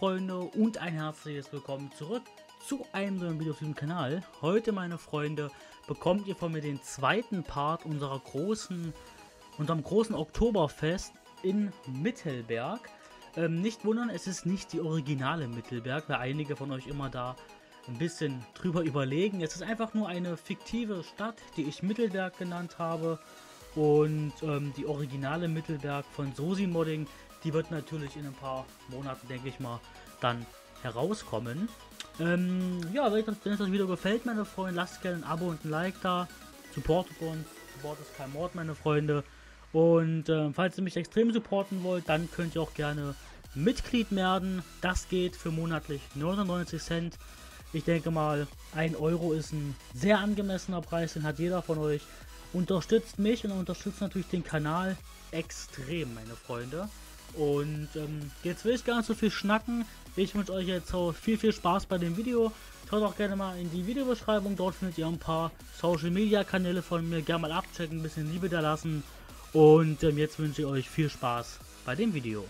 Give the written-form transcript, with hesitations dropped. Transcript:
Freunde und ein herzliches Willkommen zurück zu einem neuen Video auf diesem Kanal. Heute, meine Freunde, bekommt ihr von mir den zweiten Part unserem großen Oktoberfest in Mittelberg. Nicht wundern, es ist nicht die originale Mittelberg, weil einige von euch immer da ein bisschen drüber überlegen. Es ist einfach nur eine fiktive Stadt, die ich Mittelberg genannt habe. Und die originale Mittelberg von Sosi Modding, die wird natürlich in ein paar Monaten, denke ich mal, dann herauskommen. Ja, wenn euch das Video gefällt, meine Freunde, lasst gerne ein Abo und ein Like da. Supportet uns. Support ist kein Mord, meine Freunde. Und falls ihr mich extrem supporten wollt, dann könnt ihr auch gerne Mitglied werden. Das geht für monatlich 99 Cent. Ich denke mal, 1 Euro ist ein sehr angemessener Preis, den hat jeder von euch. Unterstützt mich und unterstützt natürlich den Kanal extrem, meine Freunde. Und jetzt will ich gar nicht so viel schnacken. Ich wünsche euch jetzt auch viel Spaß bei dem Video. Schaut auch gerne mal in die Videobeschreibung. Dort findet ihr ein paar Social Media Kanäle von mir. Gerne mal abchecken, ein bisschen Liebe da lassen. Und jetzt wünsche ich euch viel Spaß bei dem Video.